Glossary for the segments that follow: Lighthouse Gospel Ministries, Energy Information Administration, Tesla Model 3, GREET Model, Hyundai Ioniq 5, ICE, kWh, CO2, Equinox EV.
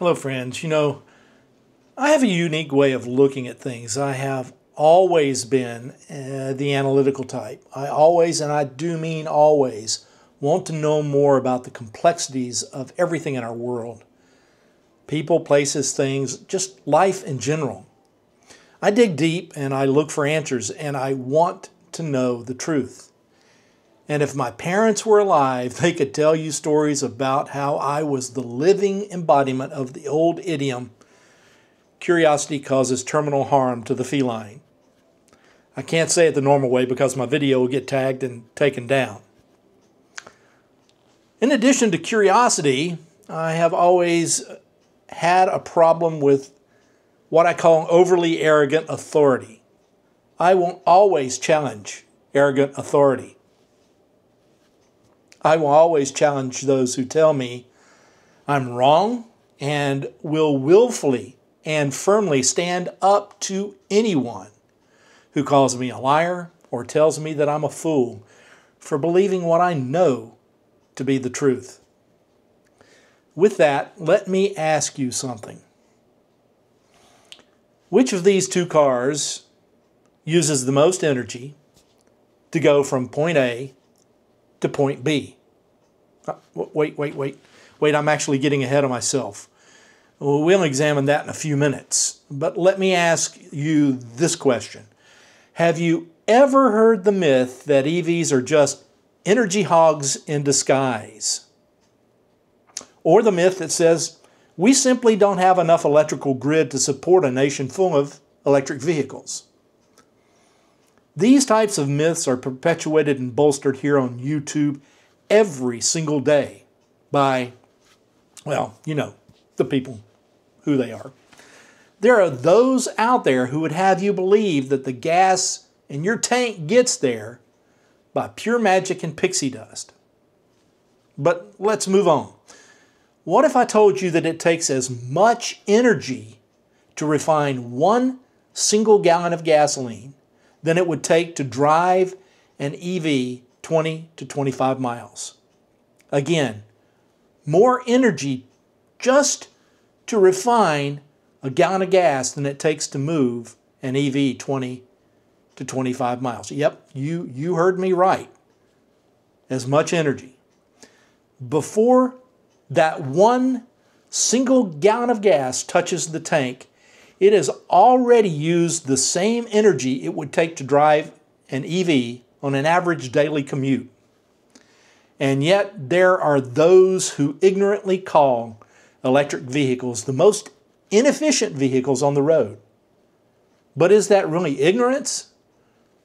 Hello friends, I have a unique way of looking at things. I have always been the analytical type. I always, and I do mean always, want to know more about the complexities of everything in our world. People, places, things, just life in general. I dig deep and I look for answers and I want to know the truth. And if my parents were alive, they could tell you stories about how I was the living embodiment of the old idiom, curiosity causes terminal harm to the feline. I can't say it the normal way because my video will get tagged and taken down. In addition to curiosity, I have always had a problem with what I call overly arrogant authority. I won't always challenge arrogant authority. I will always challenge those who tell me I'm wrong and will willfully and firmly stand up to anyone who calls me a liar or tells me that I'm a fool for believing what I know to be the truth. With that, let me ask you something. Which of these two cars uses the most energy to go from point A to point B? Wait, I'm actually getting ahead of myself. We'll examine that in a few minutes, but let me ask you this question. Have you ever heard the myth that EVs are just energy hogs in disguise? Or the myth that says, we simply don't have enough electrical grid to support a nation full of electric vehicles? These types of myths are perpetuated and bolstered here on YouTube every single day by, well, the people who they are. There are those out there who would have you believe that the gas in your tank gets there by pure magic and pixie dust. But let's move on. What if I told you that it takes as much energy to refine one single gallon of gasoline than it would take to drive an EV 20 to 25 miles. Again, more energy just to refine a gallon of gas than it takes to move an EV 20 to 25 miles. Yep, you heard me right. As much energy. Before that one single gallon of gas touches the tank, it has already used the same energy it would take to drive an EV on an average daily commute. And yet there are those who ignorantly call electric vehicles the most inefficient vehicles on the road. But is that really ignorance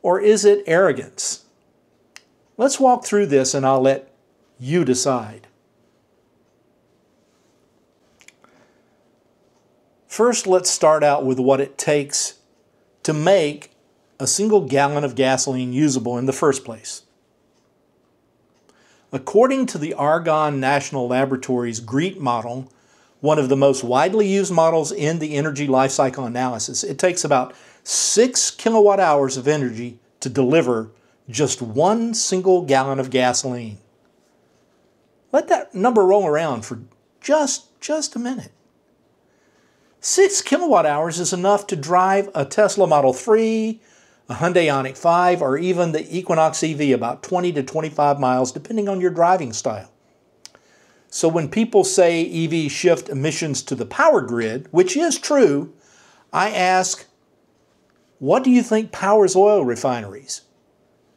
or is it arrogance? Let's walk through this and I'll let you decide. First, let's start out with what it takes to make a single gallon of gasoline usable in the first place. According to the Argonne National Laboratory's GREET Model, one of the most widely used models in the energy life cycle analysis, it takes about 6 kilowatt hours of energy to deliver just one single gallon of gasoline. Let that number roll around for just a minute. 6 kilowatt hours is enough to drive a Tesla Model 3, a Hyundai Ioniq 5, or even the Equinox EV about 20 to 25 miles, depending on your driving style. So when people say EVs shift emissions to the power grid, which is true, I ask, what do you think powers oil refineries?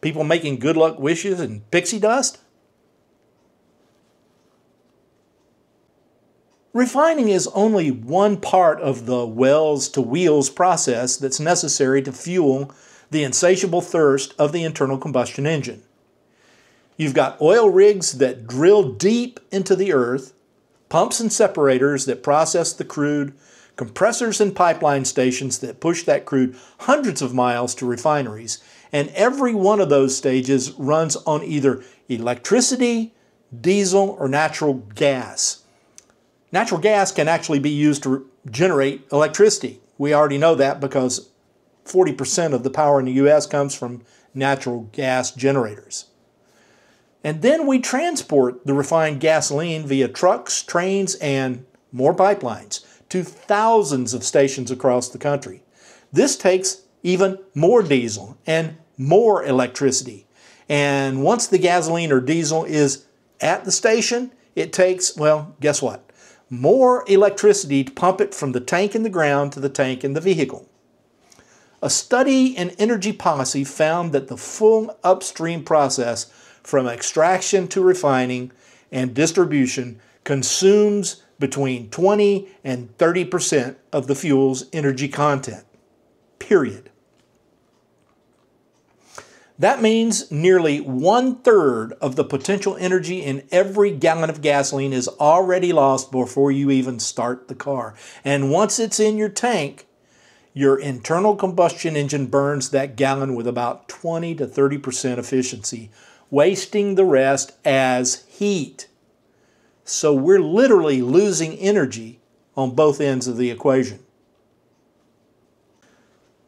People making good luck wishes and pixie dust? Refining is only one part of the wells-to-wheels process that's necessary to fuel the insatiable thirst of the internal combustion engine. You've got oil rigs that drill deep into the earth, pumps and separators that process the crude, compressors and pipeline stations that push that crude hundreds of miles to refineries, and every one of those stages runs on either electricity, diesel, or natural gas. Natural gas can actually be used to generate electricity. We already know that because 40% of the power in the U.S. comes from natural gas generators. And then we transport the refined gasoline via trucks, trains, and more pipelines to thousands of stations across the country. This takes even more diesel and more electricity. And once the gasoline or diesel is at the station, it takes, well, guess what? More electricity to pump it from the tank in the ground to the tank in the vehicle. A study in Energy Policy found that the full upstream process from extraction to refining and distribution consumes between 20 and 30% of the fuel's energy content, period. That means nearly 1/3 of the potential energy in every gallon of gasoline is already lost before you even start the car. And once it's in your tank, your internal combustion engine burns that gallon with about 20 to 30% efficiency, wasting the rest as heat. So we're literally losing energy on both ends of the equation.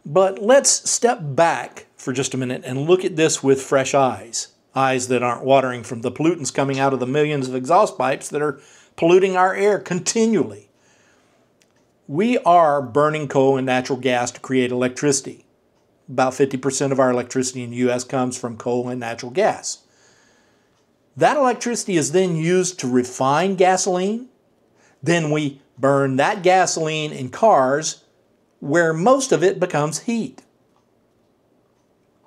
But let's step back for just a minute and look at this with fresh eyes. Eyes that aren't watering from the pollutants coming out of the millions of exhaust pipes that are polluting our air continually. We are burning coal and natural gas to create electricity. About 50% of our electricity in the U.S. comes from coal and natural gas. That electricity is then used to refine gasoline. Then we burn that gasoline in cars where most of it becomes heat.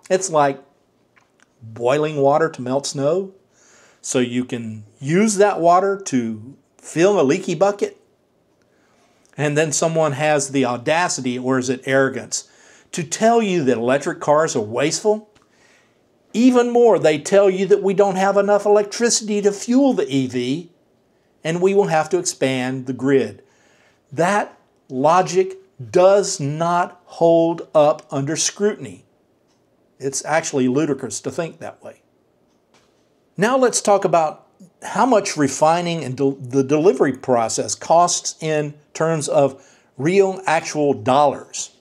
It's like boiling water to melt snow. So you can use that water to fill a leaky bucket. And then someone has the audacity, or is it arrogance, to tell you that electric cars are wasteful. Even more, they tell you that we don't have enough electricity to fuel the EV, and we will have to expand the grid. That logic does not hold up under scrutiny. It's actually ludicrous to think that way. Now let's talk about how much refining and the delivery process costs in terms of real, actual dollars.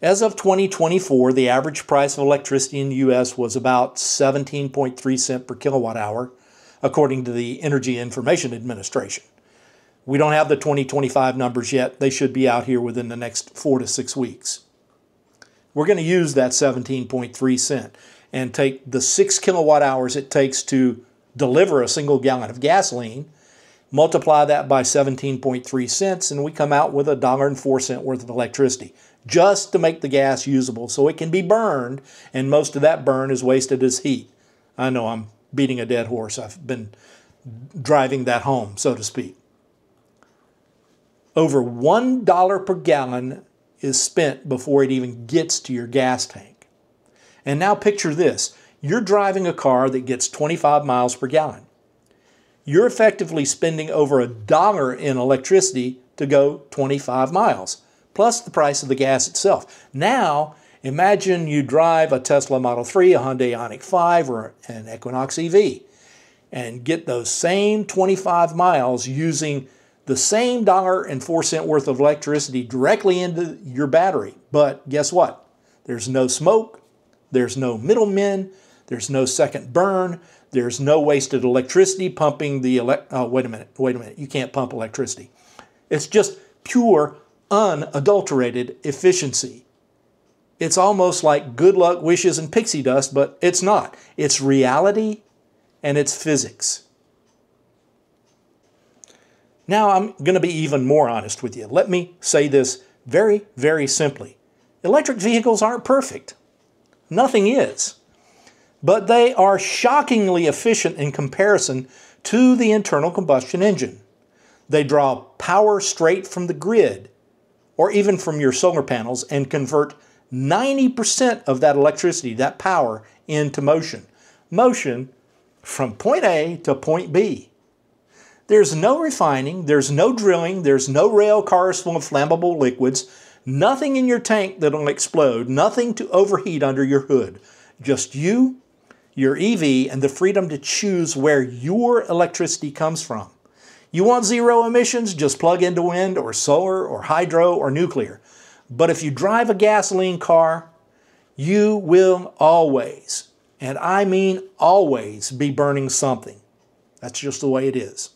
As of 2024, the average price of electricity in the U.S. was about 17.3 cents per kilowatt hour, according to the Energy Information Administration. We don't have the 2025 numbers yet. They should be out here within the next 4 to 6 weeks. We're going to use that 17.3 cent and take the 6 kilowatt hours it takes to deliver a single gallon of gasoline, multiply that by 17.3 cents, and we come out with $1.04 worth of electricity just to make the gas usable so it can be burned, and most of that burn is wasted as heat. I know I'm beating a dead horse. I've been driving that home, so to speak. Over $1 per gallon is spent before it even gets to your gas tank. And now picture this. You're driving a car that gets 25 miles per gallon. You're effectively spending over $1 in electricity to go 25 miles, plus the price of the gas itself. Now, imagine you drive a Tesla Model 3, a Hyundai Ioniq 5, or an Equinox EV, and get those same 25 miles using the same $1.04 worth of electricity directly into your battery. But guess what? There's no smoke, there's no middlemen, there's no second burn. There's no wasted electricity pumping the wait a minute. You can't pump electricity. It's just pure, unadulterated efficiency. It's almost like good luck wishes and pixie dust, but it's not. It's reality and it's physics. Now I'm going to be even more honest with you. Let me say this very, very simply. Electric vehicles aren't perfect. Nothing is. But they are shockingly efficient in comparison to the internal combustion engine. They draw power straight from the grid or even from your solar panels and convert 90% of that electricity, that power, into motion. Motion from point A to point B. There's no refining, there's no drilling, there's no rail cars full of flammable liquids, nothing in your tank that'll explode, nothing to overheat under your hood. Just you, your EV, and the freedom to choose where your electricity comes from. You want zero emissions? Just plug into wind or solar or hydro or nuclear. But if you drive a gasoline car, you will always, and I mean always, be burning something. That's just the way it is.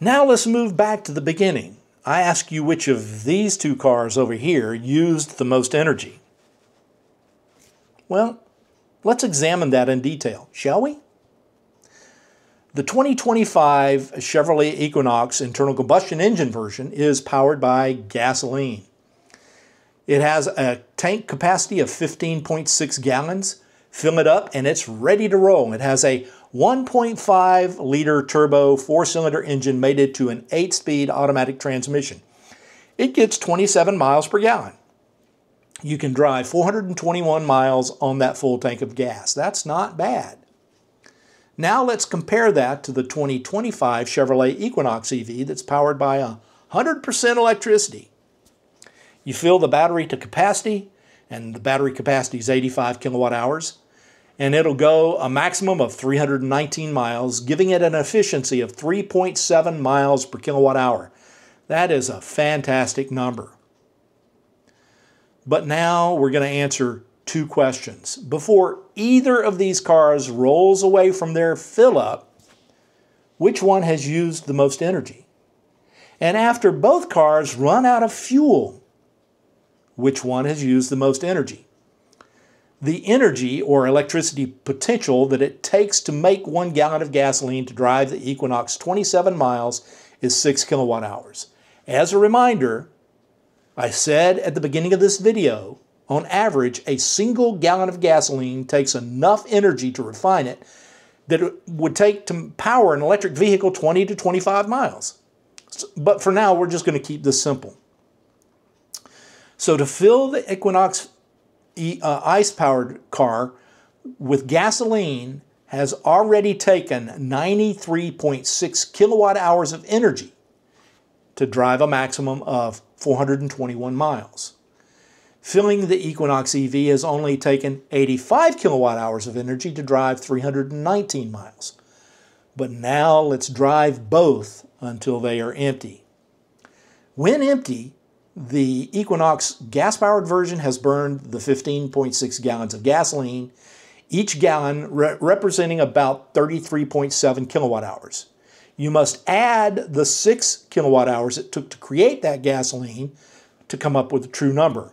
Now let's move back to the beginning. I ask you which of these two cars over here used the most energy. Well, let's examine that in detail, shall we? The 2025 Chevrolet Equinox internal combustion engine version is powered by gasoline. It has a tank capacity of 15.6 gallons. Fill it up and it's ready to roll. It has a 1.5 liter turbo 4-cylinder engine mated to an 8-speed automatic transmission. It gets 27 miles per gallon. You can drive 421 miles on that full tank of gas. That's not bad. Now let's compare that to the 2025 Chevrolet Equinox EV that's powered by 100% electricity. You fill the battery to capacity, and the battery capacity is 85 kilowatt hours, and it'll go a maximum of 319 miles, giving it an efficiency of 3.7 miles per kilowatt hour. That is a fantastic number. But now we're going to answer two questions. Before either of these cars rolls away from their fill-up, which one has used the most energy? And after both cars run out of fuel, which one has used the most energy? The energy or electricity potential that it takes to make 1 gallon of gasoline to drive the Equinox 27 miles is 6 kilowatt hours. As a reminder, I said at the beginning of this video, on average, a single gallon of gasoline takes enough energy to refine it that it would take to power an electric vehicle 20 to 25 miles. But for now, we're just going to keep this simple. So to fill the Equinox ice-powered car with gasoline has already taken 93.6 kilowatt hours of energy to drive a maximum of 421 miles. Filling the Equinox EV has only taken 85 kilowatt hours of energy to drive 319 miles. But now let's drive both until they are empty. When empty, the Equinox gas-powered version has burned the 15.6 gallons of gasoline, each gallon representing about 33.7 kilowatt hours. You must add the 6 kilowatt hours it took to create that gasoline to come up with a true number,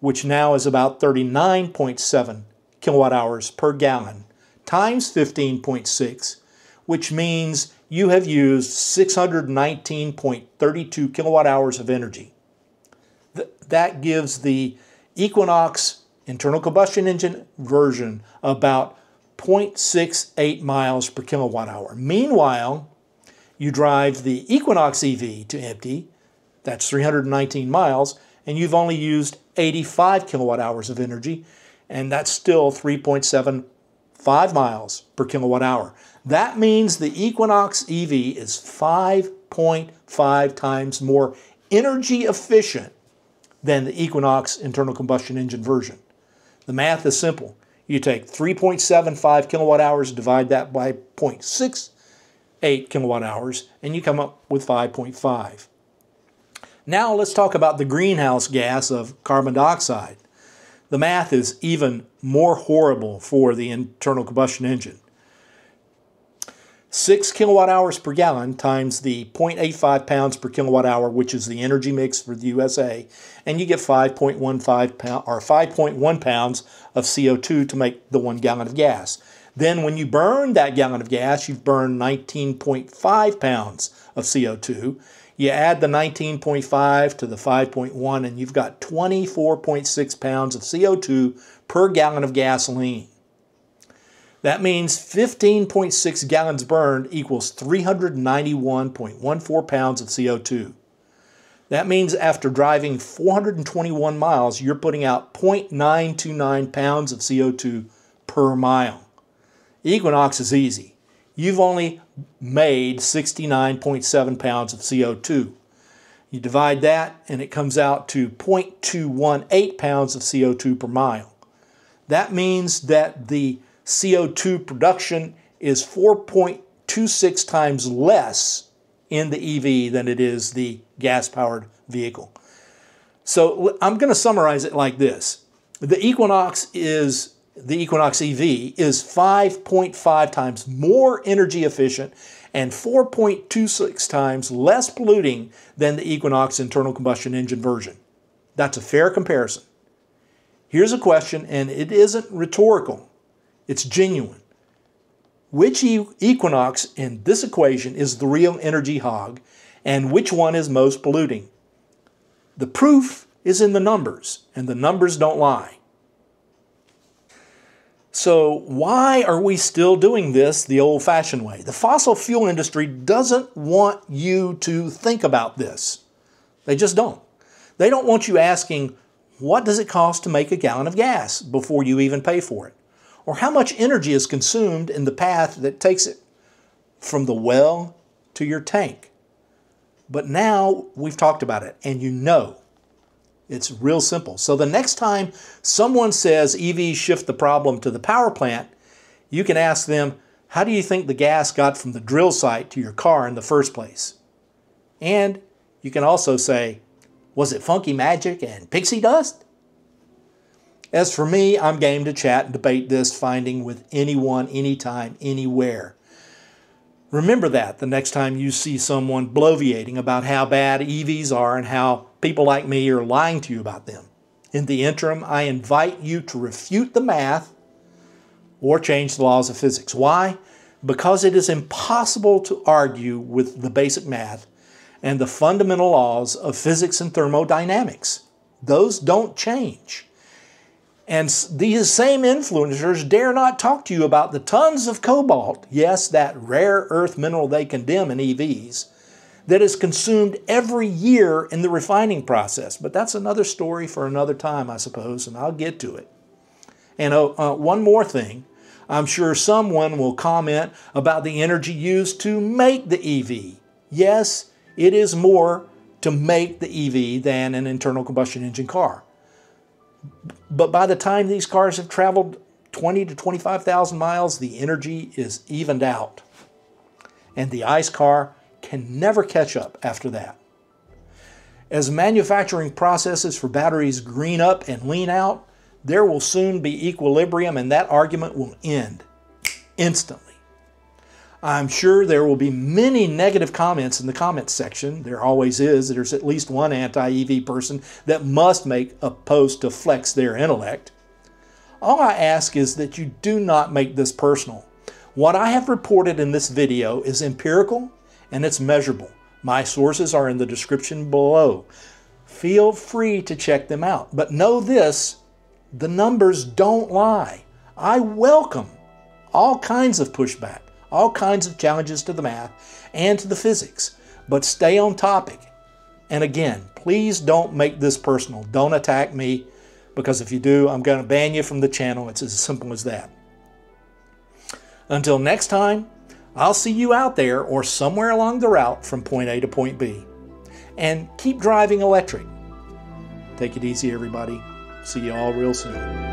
which now is about 39.7 kilowatt hours per gallon times 15.6, which means you have used 619.32 kilowatt hours of energy. That gives the Equinox internal combustion engine version about 0.68 miles per kilowatt hour. Meanwhile, you drive the Equinox EV to empty, that's 319 miles, and you've only used 85 kilowatt hours of energy, and that's still 3.75 miles per kilowatt hour. That means the Equinox EV is 5.5 times more energy efficient than the Equinox internal combustion engine version. The math is simple. You take 3.75 kilowatt hours, divide that by 0.68 kilowatt hours, and you come up with 5.5. Now let's talk about the greenhouse gas of carbon dioxide. The math is even more horrible for the internal combustion engine. 6 kilowatt hours per gallon times the 0.85 pounds per kilowatt hour, which is the energy mix for the USA, and you get 5.1 pounds of CO2 to make the 1 gallon of gas. Then when you burn that gallon of gas, you've burned 19.5 pounds of CO2. You add the 19.5 to the 5.1, and you've got 24.6 pounds of CO2 per gallon of gasoline. That means 15.6 gallons burned equals 391.14 pounds of CO2. That means after driving 421 miles, you're putting out 0.929 pounds of CO2 per mile. Equinox is easy. You've only made 69.7 pounds of CO2. You divide that and it comes out to 0.218 pounds of CO2 per mile. That means that the CO2 production is 4.26 times less in the EV than it is the gas-powered vehicle. So I'm going to summarize it like this. The Equinox is the Equinox EV is 5.5 times more energy efficient and 4.26 times less polluting than the Equinox internal combustion engine version. That's a fair comparison. Here's a question, and it isn't rhetorical. It's genuine. Which Equinox in this equation is the real energy hog, and which one is most polluting? The proof is in the numbers, and the numbers don't lie. So why are we still doing this the old-fashioned way? The fossil fuel industry doesn't want you to think about this. They just don't. They don't want you asking, what does it cost to make a gallon of gas before you even pay for it? Or how much energy is consumed in the path that takes it from the well to your tank? But now we've talked about it, and you know. It's real simple. So the next time someone says EVs shift the problem to the power plant, you can ask them, how do you think the gas got from the drill site to your car in the first place? And you can also say, was it funky magic and pixie dust? As for me, I'm game to chat and debate this finding with anyone, anytime, anywhere. Remember that the next time you see someone bloviating about how bad EVs are and how people like me are lying to you about them. In the interim, I invite you to refute the math or change the laws of physics. Why? Because it is impossible to argue with the basic math and the fundamental laws of physics and thermodynamics. Those don't change. And these same influencers dare not talk to you about the tons of cobalt, yes, that rare earth mineral they condemn in EVs, that is consumed every year in the refining process. But that's another story for another time, I suppose, and I'll get to it. And one more thing. I'm sure someone will comment about the energy used to make the EV. Yes, it is more to make the EV than an internal combustion engine car. But by the time these cars have traveled 20 to 25,000 miles, the energy is evened out. And the ICE car can never catch up after that. As manufacturing processes for batteries green up and lean out, there will soon be equilibrium, and that argument will end instantly. I'm sure there will be many negative comments in the comments section. There always is. There's at least one anti-EV person that must make a post to flex their intellect. All I ask is that you do not make this personal. What I have reported in this video is empirical and it's measurable. My sources are in the description below. Feel free to check them out. But know this, the numbers don't lie. I welcome all kinds of pushback. All kinds of challenges to the math and to the physics, but stay on topic. And again, please don't make this personal. Don't attack me, because if you do, I'm going to ban you from the channel. It's as simple as that. Until next time, I'll see you out there or somewhere along the route from point A to point B. And keep driving electric. Take it easy, everybody. See you all real soon.